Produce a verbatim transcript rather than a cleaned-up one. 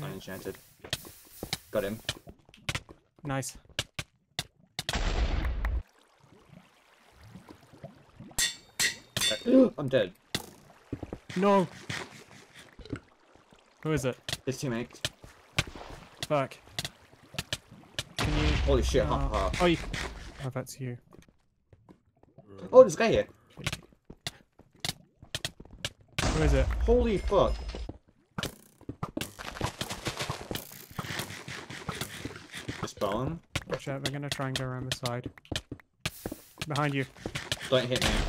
Unenchanted. Got him. Nice. I'm dead. No. Who is it? His teammate. Fuck. Can you? Holy shit! Uh, half, half. Oh, you... oh, that's you. Oh, this guy here. Who is it? Holy fuck! Just bow him. Watch out! We're gonna try and go around the side. Behind you. Don't hit me.